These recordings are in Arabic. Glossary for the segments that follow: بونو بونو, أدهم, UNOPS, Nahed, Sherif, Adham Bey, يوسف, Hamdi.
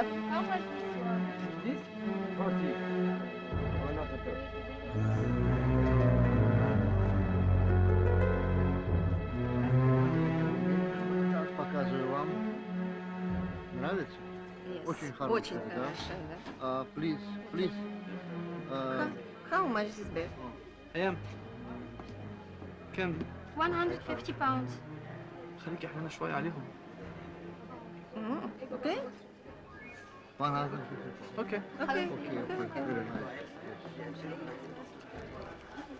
What? How much this one? This? 40. Or not at all. Так, показываю вам. Нравится? Очень хорошо. Очень хорошо, да. Please, please. How much is this? I am. كم؟ 150 pounds. خليكي احنا شوي عليهم. اوكي. 150. اوكي. اوكي.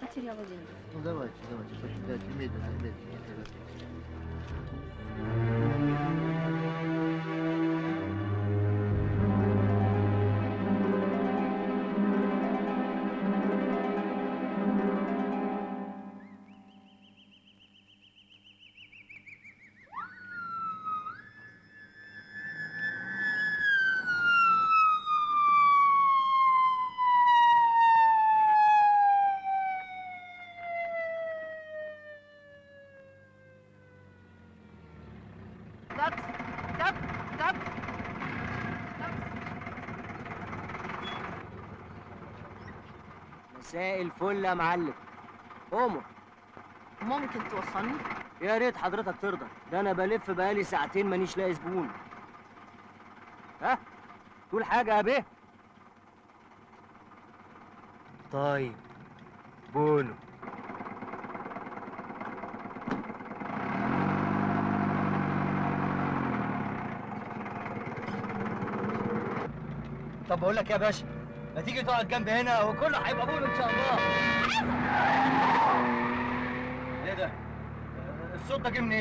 أنت يا ولدي. давайте, давайте, медленно. مساء الفل يا معلم. قوموا. ممكن توصلني؟ يا ريت حضرتك ترضى، ده انا بلف بقالي ساعتين مانيش لاقي زبون. ها؟ تقول حاجة يا بيه؟ طيب بونو. طب بقول لك يا باشا، ما تيجي تقعد جنبي هنا وكله هيبقى بونو ان شاء الله. ايه ده؟ الصوت ده جه منين؟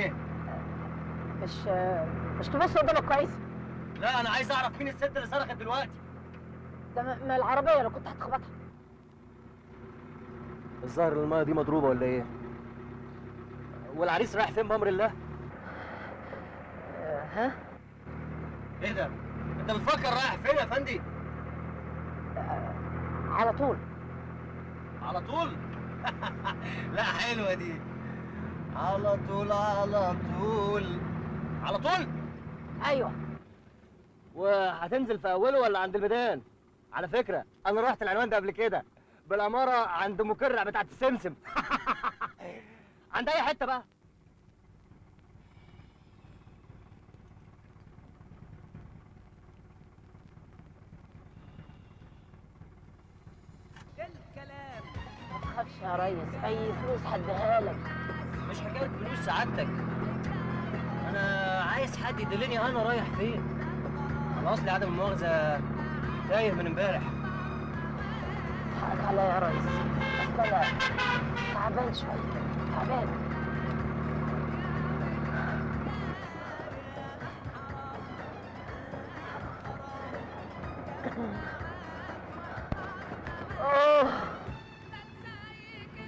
إيه؟ مش تبص قدامك كويس؟ لا انا عايز اعرف مين الست اللي صرخت دلوقتي. ده ما العربيه لو كنت هتخبطها. الظاهر المايه دي مضروبه ولا ايه؟ والعريس رايح فين بامر الله؟ ها؟ ايه ده؟ انت بتفكر رايح فين يا فندي؟ على طول على طول؟ لا حلوة دي. على طول على طول على طول؟ ايوه. وهتنزل في اوله ولا عند الميدان؟ على فكرة انا رحت العنوان ده قبل كده بالعمارة عند مكرع بتاعت السمسم. عند اي حتة بقى. يا ريس اي فلوس هديها لك. مش حكايه فلوس سعادتك، انا عايز حد يدلني انا رايح فين. انا اصلي عدم المؤاخذه تايه من امبارح. حقك عليا يا ريس، اصل انا تعبان شويه، تعبان.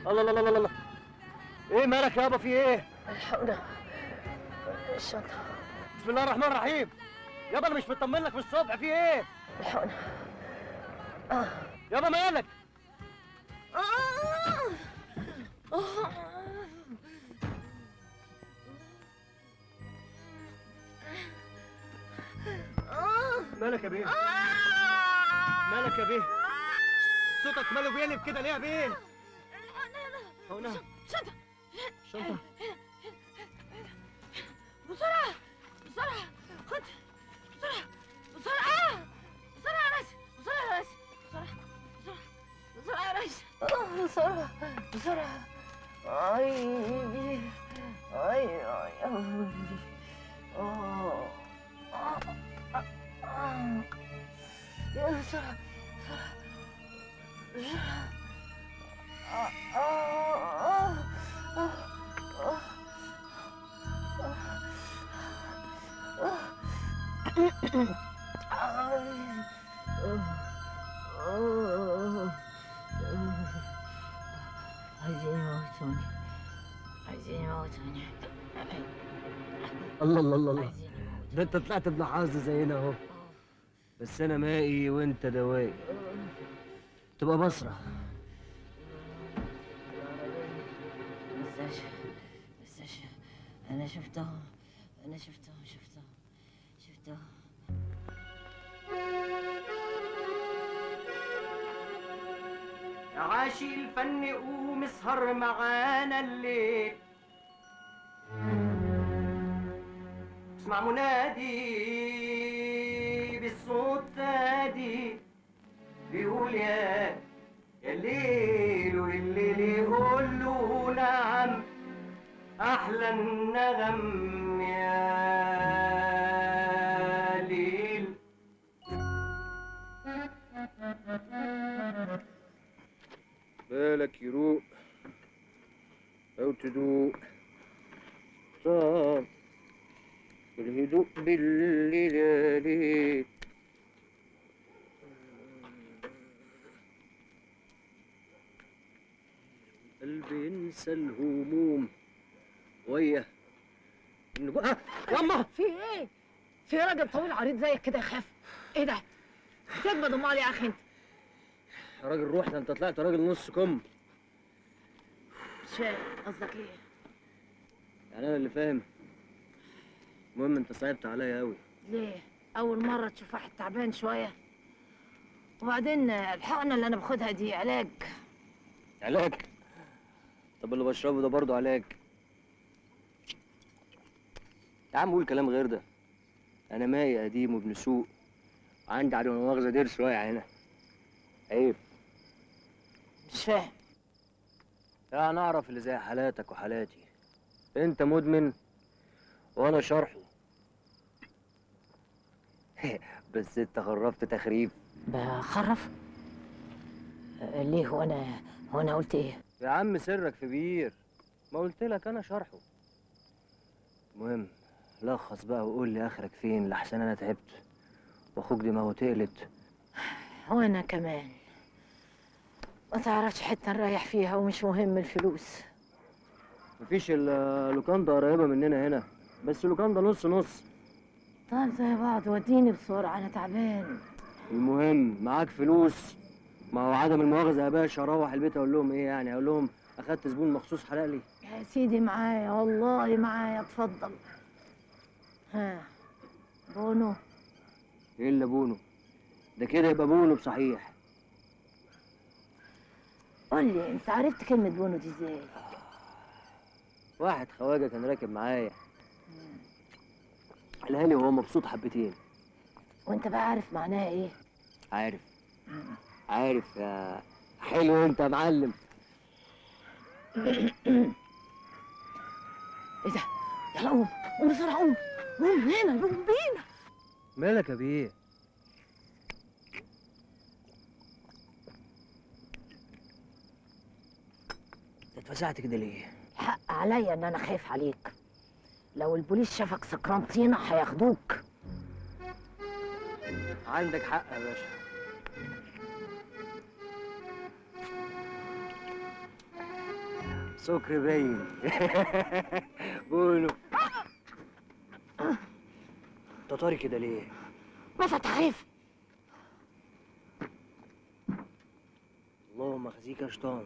الله الله الله الله. ايه مالك يابا، في ايه؟ الحقنا الشنطة. بسم الله الرحمن الرحيم. يابا انا مش مطمن لك من الصبح، في ايه؟ الحقنا. يابا مالك؟ مالك يا بيه؟ مالك يا بيه؟ صوتك ماله بيقلب كده ليه يا بيه؟ هنا شنطة شنطة. بسرعة بسرعة، خد بسرعة بسرعة بسرعة يا ريس، بسرعة يا ريس، بسرعة يا ريس، بسرعة بسرعة. أي الله الله الله، ده انت طلعت ابن حظ زينا اهو. بس انا مائي وانت دواي، تبقى بصرة. انا شفتهم ماشي الفن قوم اسهر معانا الليل. اسمع منادي بالصوت هادي بيقول يا الليل، والليل يقول له نعم أحلى النغم يا ليل. بالك يروق أو تدوق صار الهدوء بالليل يا ليل. قلبي ينسى الهموم ويا النجوم. يما في ايه؟ في راجل طويل عريض زيك كده يخاف؟ ايه ده؟ بتكبد امال يا اخي انت؟ يا راجل روح، ده انت طلعت راجل نص كم. مش فاهم قصدك ايه؟ يعني انا اللي فاهم. المهم انت صعبت عليا قوي. ليه؟ اول مره تشوف واحد تعبان شويه. وبعدين الحقنه اللي انا باخدها دي علاج. علاج؟ طب اللي بشربه ده برضه علاج؟ يا عم قول كلام غير ده. انا ماي قديم وابن سوق، عندي على مؤاخذه ضرس واقع هنا. عيب. مش فاهم. يعني اعرف اللي زي حالاتك وحالاتي، انت مدمن وانا شرحه. بس انت خرفت تخريف. بخرف؟ ليه؟ هو انا قلت ايه؟ يا عم سرك في بير، ما قلت لك انا شرحه. المهم لخص بقى وقول لي اخرك فين، لحسن انا تعبت واخوك دماغه تقلت. وانا كمان ما تعرفش حته نريح فيها، ومش مهم الفلوس. مفيش الا لوكاندا قريبه مننا هنا، بس لوكاندا نص نص. طب زي بعض، وديني بسرعه انا تعبان. المهم معاك فلوس؟ ما هو عدم المؤاخذه يا باشا. اروح البيت اقول لهم ايه يعني؟ اقول لهم اخدت زبون مخصوص حلق لي؟ يا سيدي معايا، والله معايا. اتفضل. ها بونو. ايه اللي بونو ده؟ كده يبقى بونو بصحيح. قول لي انت عرفت كلمه بونو دي ازاي؟ واحد خواجه كان راكب معايا قالها لي وهو مبسوط حبتين. وانت بقى عارف معناها ايه؟ عارف. عارف يا حلو انت يا معلم. ايه ده؟ يلا قوم قوم بسرعه، قوم قوم هنا، قوم بينا. مالك يا بيه؟ اتفزعت كده ليه؟ حق عليا ان انا خايف عليك. لو البوليس شافك سكران طينه هياخدوك. عندك حق يا باشا. سكر باين. بونو انت طاري كده ليه؟ ما تعرف. اللهم اخزيك يا شيطان.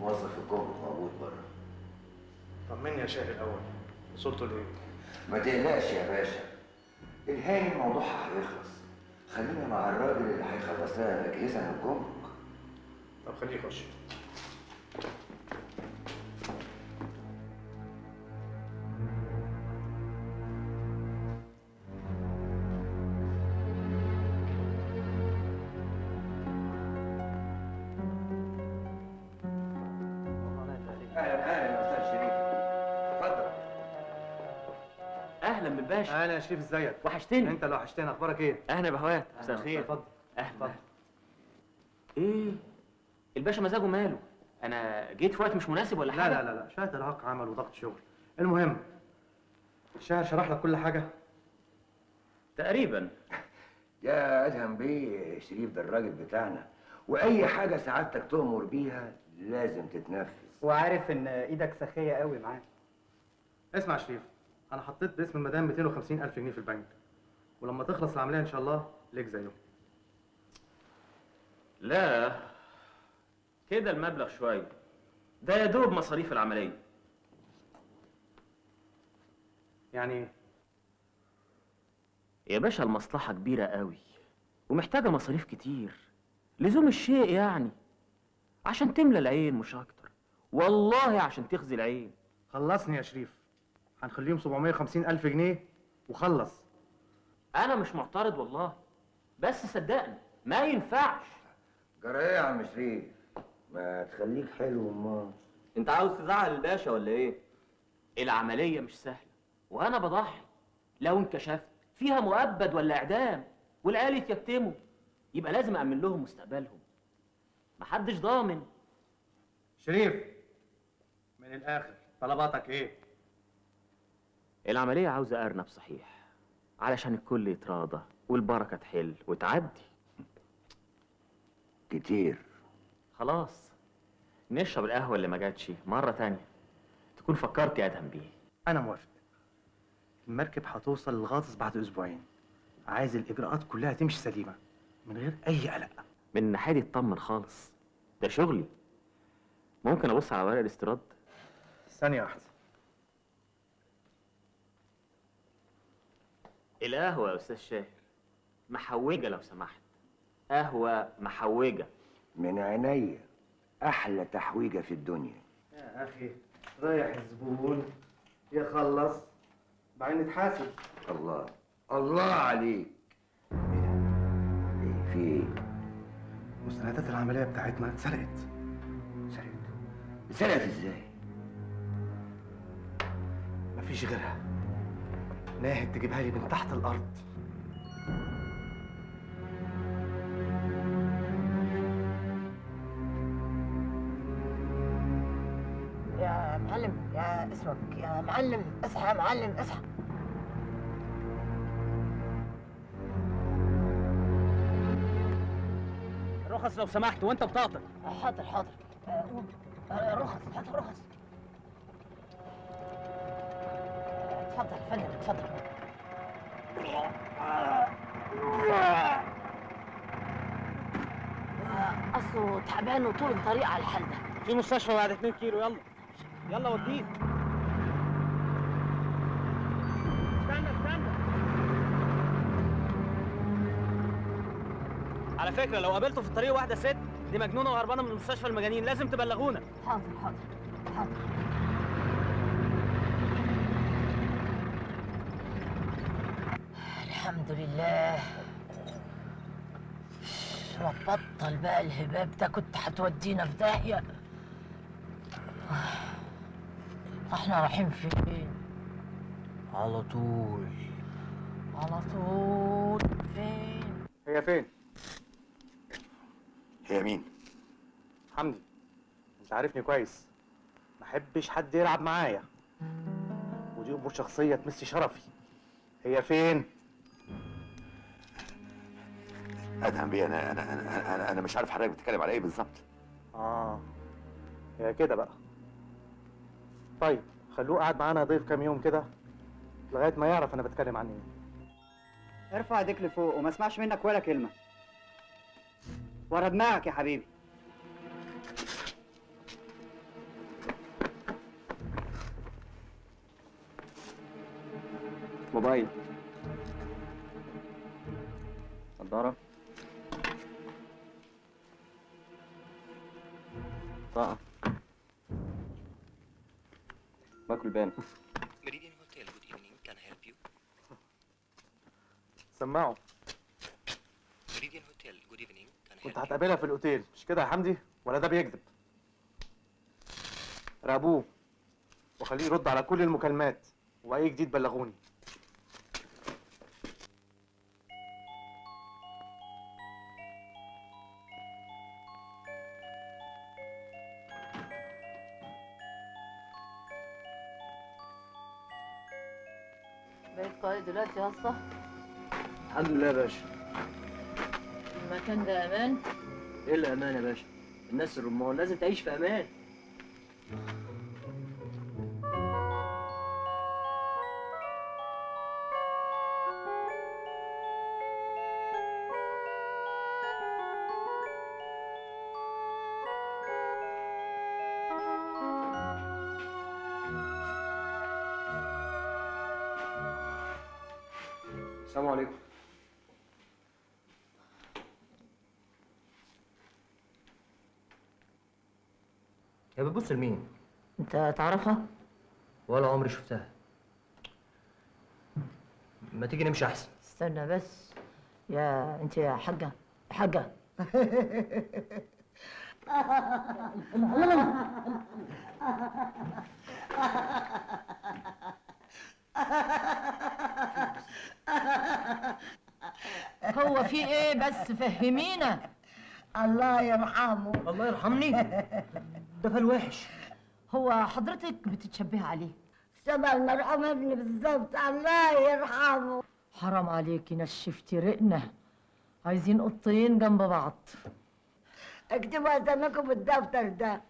موظف الجمرك موجود بره. طمني يا شاهد الاول، وصلتوا لايه؟ ما تقلقش يا باشا، الهاني الموضوع هيخلص. خلينا مع الراجل اللي هيخلص لنا الاجهزه من الجمرك. طب خليه يخش. اهلا اهلا يا استاذ شريف، اتفضل. اهلا بالباشا. اهلا يا شريف، ازيك؟ وحشتني. انت اللي وحشتني. اخبارك ايه؟ اهلا بهوات. مساء الخير. اتفضل. اهلا. ايه الباشا مزاجه ماله؟ انا جيت في وقت مش مناسب ولا حاجه؟ لا لا لا، شويه ارهاق عمل وضغط شغل. المهم الشاعر شرح لك كل حاجه؟ تقريبا. يا ادهم بيه شريف ده الراجل بتاعنا، واي حاجه سعادتك تؤمر بيها لازم تتنفذ. وعارف ان ايدك سخيه قوي معاه. اسمع يا شريف، انا حطيت باسم المدام 250,000 جنيه في البنك، ولما تخلص العمليه ان شاء الله ليك زيهم. لا كده المبلغ شويه، ده يا دوب مصاريف العمليه. يعني ايه؟ يا باشا المصلحه كبيره قوي ومحتاجه مصاريف كتير لزوم الشيء، يعني عشان تملى العين مش اكتر، والله عشان تخزي العين. خلصني يا شريف، هنخليهم 750,000 جنيه وخلص. انا مش معترض والله، بس صدقني ما ينفعش. جرى ايه يا عم شريف؟ ما تخليك حلو. امال انت عاوز تزعل الباشا ولا ايه؟ العمليه مش سهله وانا بضحي، لو انكشفت فيها مؤبد ولا اعدام والعيال يتيتموا، يبقى لازم أأمن لهم مستقبلهم، محدش ضامن. شريف من الآخر طلباتك إيه؟ العملية عاوزة أرنب صحيح علشان الكل يتراضى والبركة تحل وتعدي. كتير خلاص، نشرب القهوة اللي ما جاتش مرة تانية تكون فكرت يا أدهم بيه. أنا موافق. المركب هتوصل للغاطس بعد أسبوعين، عايز الإجراءات كلها تمشي سليمة من غير أي قلق. من ناحيتي اطمن خالص، ده شغلي. ممكن أبص على ورق الاستيراد؟ ثانية واحدة. القهوة يا أستاذ شاهر محوجة لو سمحت، قهوة محوجة. من عينيا، أحلى تحويجة في الدنيا. يا أخي رايح الزبون يخلص بعدين نتحاسب. الله الله عليك. ايه ده؟ ايه في ايه؟ مستندات العمليه بتاعتنا اتسرقت. اتسرقت ازاي؟ مفيش غيرها، ناهد تجيبها لي من تحت الارض. يا معلم يا اسمك، يا معلم اصحى، يا معلم اصحى. رخص لو سمحت، وانت بطاقتك. حاضر حاضر. رخص، هات رخص. اتفضل يا فندم، اتفضل. اصله تعبان وطول الطريق على الحال ده. في مستشفى بعد 2 كيلو، يلا يلا وديه. استنى استنى، على فكرة لو قابلته في الطريق واحدة ست دي مجنونة وهربانة من مستشفى المجانين، لازم تبلغونا. حاضر حاضر حاضر. الحمد لله، بطل بقى الهباب ده، كنت هتودينا في داهية. احنا رايحين فين؟ على طول على طول. فين هي؟ فين هي؟ مين؟ حمدي، انت عارفني كويس، ما احبش حد يلعب معايا، ودي امور شخصيه تمس شرفي. هي فين؟ ادهم بيه، انا مش عارف حضرتك بتتكلم على ايه بالظبط. هي كده بقى. طيب خلوه قاعد معانا ضيف كام يوم كده لغايه ما يعرف انا بتكلم عن ايه. ارفع ايديك لفوق وما اسمعش منك ولا كلمه. ورا دماغك يا حبيبي. موبايل، نضاره، طاقة، باكل بان. ميريديان هوتيل، جود ايفنينج، كان هيلب يو؟ سمعوا. ميريديان هوتيل، جود ايفنينج. كنت هتقابلها في الاوتيل، مش كده يا حمدي؟ ولا ده بيكذب؟ راقبوه وخليه يرد على كل المكالمات، واي جديد بلغوني. بقيت قايد دلوقتي يا اسطى؟ الحمد لله يا باشا. المكان ده امان؟ ايه الامان يا باشا؟ الناس الرمال لازم تعيش في امان. السلام عليكم. يا بتبص لمين؟ انت تعرفها؟ ولا عمري شفتها. ما تيجي نمشي احسن. استنى بس. يا انت يا حاجه حاجه. هو في ايه بس؟ فهمينا. الله يرحمه. الله يرحمني. ده فال وحش. هو حضرتك بتتشبه عليه شبه المرحوم ابني بالظبط. الله يرحمه. حرام عليكي، نشفتي رقنا. عايزين قطين جنب بعض. اكتبوا اساميكم بالدفتر ده.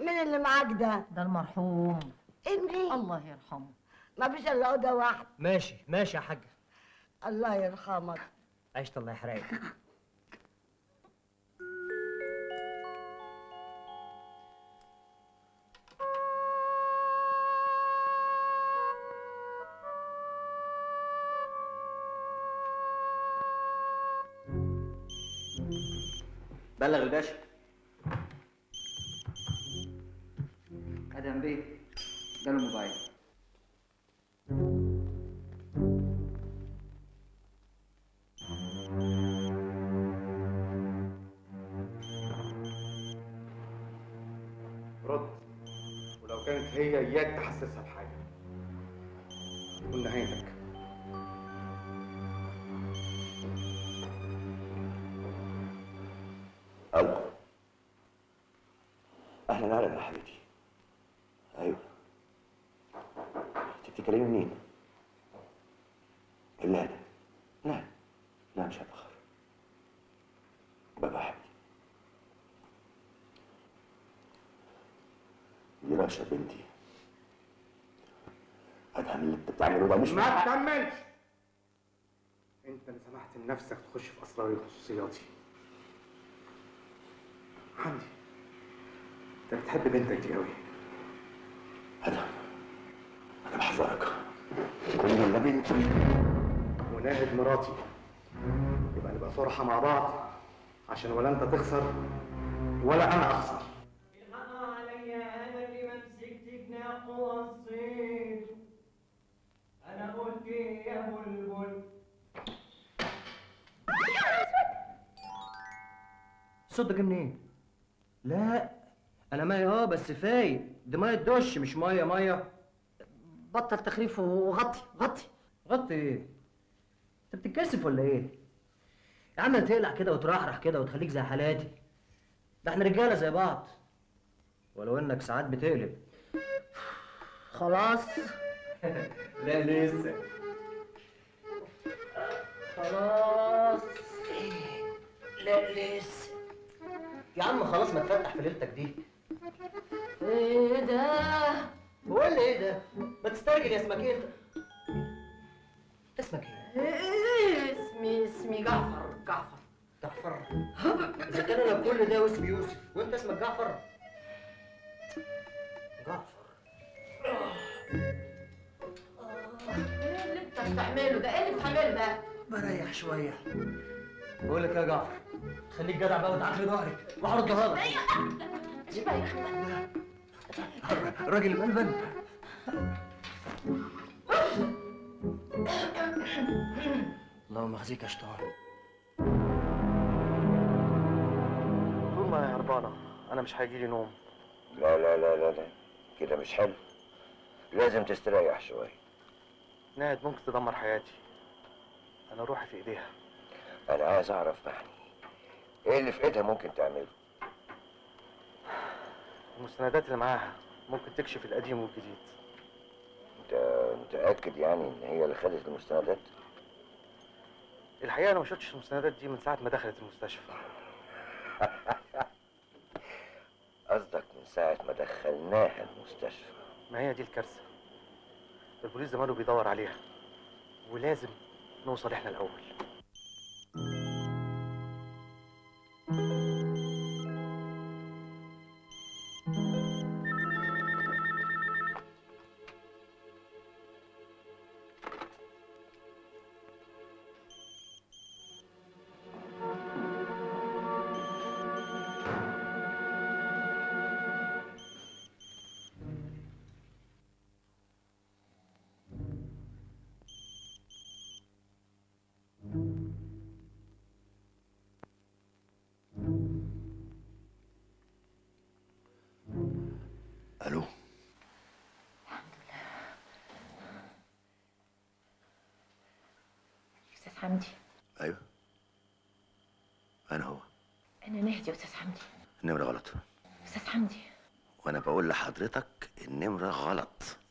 مين اللي معاك ده؟ ده المرحوم ابني الله يرحمه. ما فيش الا اوضه واحده. ماشي ماشي يا حاجه. الله يرحمك. عشت. الله يحرقك. بلغ الباشا. أدهم بيه ده الموبايل. رد، ولو كانت هي إياك تحسسها بحاجة قول نهايتك. ألو. أهلا أهلا يا حبيبتي. أيوه. أنت بتكلمي منين؟ لا لا لا مش هتأخر. بابا حبيبتي. دي رشا بنتي. أدهم اللي أنت بتعمله ده مش ما تكملش. أنت اللي سمحت لنفسك تخش في أسراري وخصوصياتي. حمدي انت بتحب بنتك دي قوي. أدهم انا بحذرك. ولا بنتي وناهد مراتي يبقى نبقى صراحه مع بعض عشان ولا انت تخسر ولا انا اخسر. الحق عليا انا اللي مسكتك ناقه وصيت. انا قلت يا بلبل. الصوت ده جه منين؟ لا انا ميه بس فايق. دي ميه الدش مش ميه. ميه بطل تخريف وغطي. غطي غطي ايه؟ انت بتتكسف ولا ايه؟ يا عم تقلع كده وترحرح كده وتخليك زي حالاتي. ده احنا رجاله زي بعض. ولو انك ساعات بتقلب. خلاص. لا لسه. خلاص. لا لسه. يا عم خلاص ما تفتح في ليلتك دي. ايه ده؟ بقول لي ايه ده؟ ما تسترجل يا اسمك ايه؟ اسمك ايه؟ اسمي جعفر. جعفر جعفر. اذا كان انا كل ده واسمي يوسف وانت اسمك جعفر. جعفر ايه اللي انت بتعمله ده؟ ايه اللي بتعمله بقى؟ بريح شويه. بقول لك يا جعفر خليك جدع بقى وتعافي ظهرك واعرض ظهرك. مش بايخ الراجل الملبن. اللهم اخزيك يا شطان. طول ما هي هربانه انا مش هيجي لي نوم. لا لا لا لا لا كده مش حلو. لازم تستريح شويه. ناهد ممكن تدمر حياتي. انا روحي في ايديها. انا عايز اعرف معني ايه اللي في ايدها ممكن تعمله. المستندات اللي معاها ممكن تكشف القديم والجديد. انت متاكد يعني ان هي اللي خدت المستندات؟ الحقيقه انا ما شفتش المستندات دي من ساعه ما دخلت المستشفى. قصدك من ساعه ما دخلناها المستشفى؟ ما هي دي الكارثه. البوليس زمانه بيدور عليها ولازم نوصل احنا الاول. الو. الحمد لله. استاذ حمدي. ايوه انا هو. انا نهدي يا استاذ حمدي. النمره غلط. استاذ حمدي وانا بقول لحضرتك النمره غلط.